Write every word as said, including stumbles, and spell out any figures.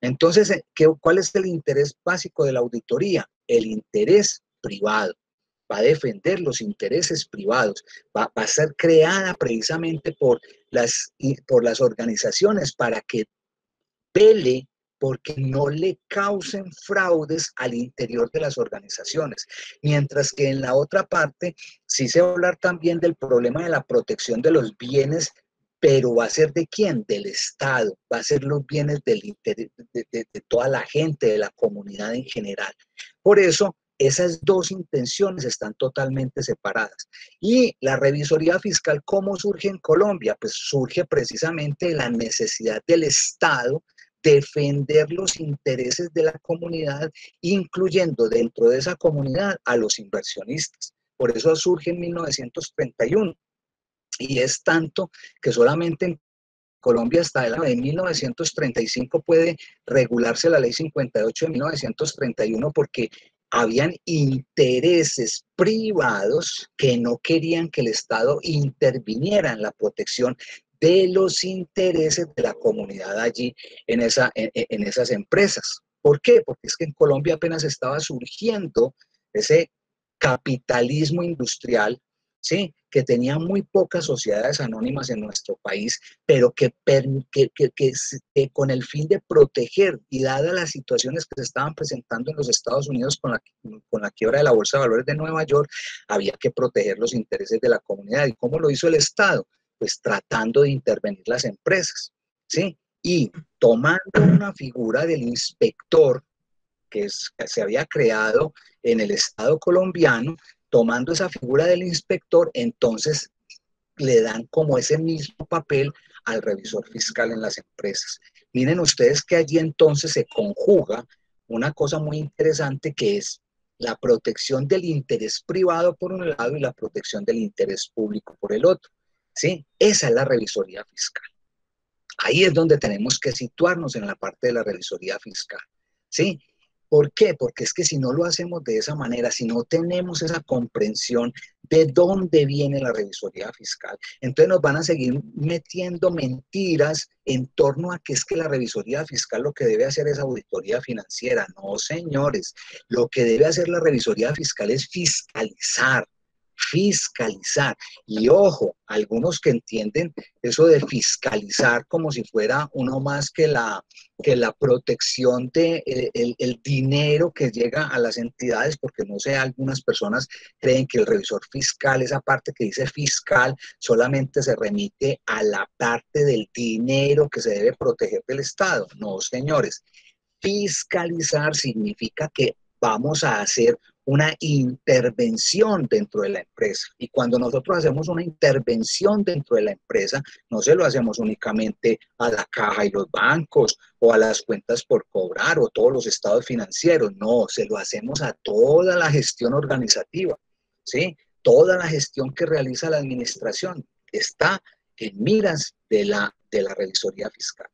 Entonces, ¿qué, ¿cuál es el interés básico de la auditoría? El interés privado. Va a defender los intereses privados, va, va a ser creada precisamente por las, por las organizaciones para que vele porque no le causen fraudes al interior de las organizaciones. Mientras que en la otra parte, sí se va a hablar también del problema de la protección de los bienes, pero va a ser ¿de quién? Del Estado, va a ser los bienes del interés de, de, de toda la gente, de la comunidad en general. Por eso, esas dos intenciones están totalmente separadas. Y la revisoría fiscal, ¿cómo surge en Colombia? Pues surge precisamente la necesidad del Estado defender los intereses de la comunidad, incluyendo dentro de esa comunidad a los inversionistas. Por eso surge en mil novecientos treinta y uno. Y es tanto que solamente en Colombia hasta el año de mil novecientos treinta y cinco puede regularse la ley cincuenta y ocho de mil novecientos treinta y uno porque habían intereses privados que no querían que el Estado interviniera en la protección de los intereses de la comunidad allí en, esa, en, en esas empresas. ¿Por qué? Porque es que en Colombia apenas estaba surgiendo ese capitalismo industrial, ¿sí?, que tenía muy pocas sociedades anónimas en nuestro país, pero que, que, que, que, que con el fin de proteger y dadas las situaciones que se estaban presentando en los Estados Unidos con la, con la quiebra de la Bolsa de Valores de Nueva York, había que proteger los intereses de la comunidad. ¿Y cómo lo hizo el Estado? Pues tratando de intervenir las empresas, ¿sí? Y tomando una figura del inspector que, es, que se había creado en el Estado colombiano, tomando esa figura del inspector, entonces le dan como ese mismo papel al revisor fiscal en las empresas. Miren ustedes que allí entonces se conjuga una cosa muy interesante que es la protección del interés privado por un lado y la protección del interés público por el otro, ¿sí? Esa es la revisoría fiscal. Ahí es donde tenemos que situarnos en la parte de la revisoría fiscal, ¿sí? ¿Por qué? Porque es que si no lo hacemos de esa manera, si no tenemos esa comprensión de dónde viene la revisoría fiscal, entonces nos van a seguir metiendo mentiras en torno a que es que la revisoría fiscal lo que debe hacer es auditoría financiera. No, señores, lo que debe hacer la revisoría fiscal es fiscalizar, fiscalizar. Y ojo, algunos que entienden eso de fiscalizar como si fuera uno más que la... que la protección de el, el, el dinero que llega a las entidades, porque no sé, algunas personas creen que el revisor fiscal, esa parte que dice fiscal, solamente se remite a la parte del dinero que se debe proteger del Estado. No, señores. Fiscalizar significa que vamos a hacer una intervención dentro de la empresa. Y cuando nosotros hacemos una intervención dentro de la empresa, no se lo hacemos únicamente a la caja y los bancos o a las cuentas por cobrar o todos los estados financieros. No, se lo hacemos a toda la gestión organizativa, ¿sí? Toda la gestión que realiza la administración está en miras de la, de la revisoría fiscal.